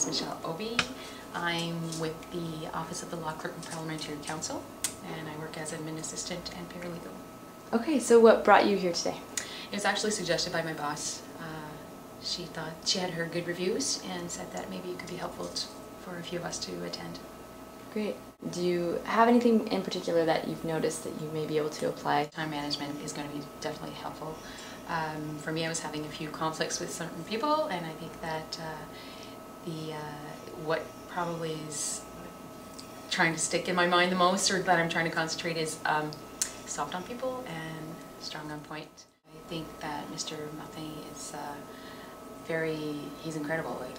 is Michelle Obi. I'm with the Office of the Law Clerk and Parliamentary Council, and I work as admin assistant and paralegal. Okay, so what brought you here today? It was actually suggested by my boss. She thought she had heard good reviews and said that maybe it could be helpful for a few of us to attend. Great. Do you have anything in particular that you've noticed that you may be able to apply? Time management is going to be definitely helpful. For me, I was having a few conflicts with certain people, and I think that what probably is trying to stick in my mind the most, or that I'm trying to concentrate, is soft on people and strong on point. I think that Mr. Martin is he's incredible. Like,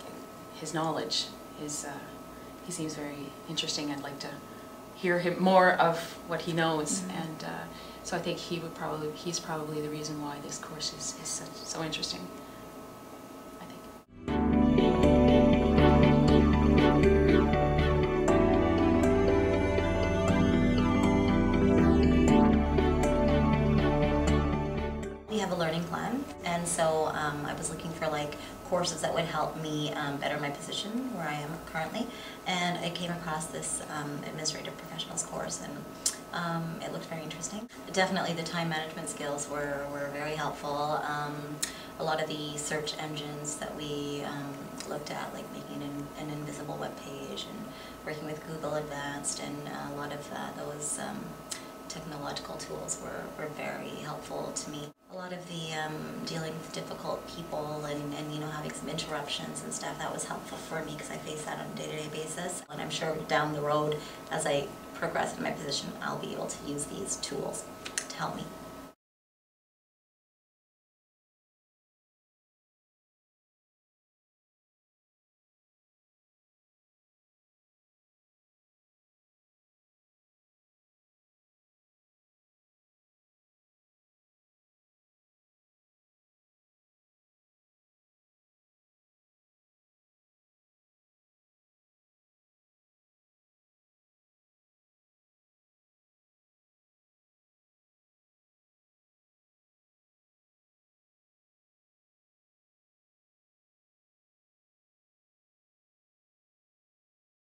his knowledge is, he seems very interesting. I'd like to hear him more of what he knows, mm-hmm. and so I think he's probably the reason why this course is so interesting. Have a learning plan, and so I was looking for courses that would help me better my position where I am currently, and I came across this administrative professionals course, and it looked very interesting. Definitely the time management skills were very helpful. A lot of the search engines that we looked at, like making an invisible web page and working with Google Advanced, and a lot of those technological tools were very helpful to me. A lot of the dealing with difficult people and you know, having some interruptions and stuff, that was helpful for me because I face that on a day-to-day basis. And I'm sure down the road, as I progress in my position, I'll be able to use these tools to help me.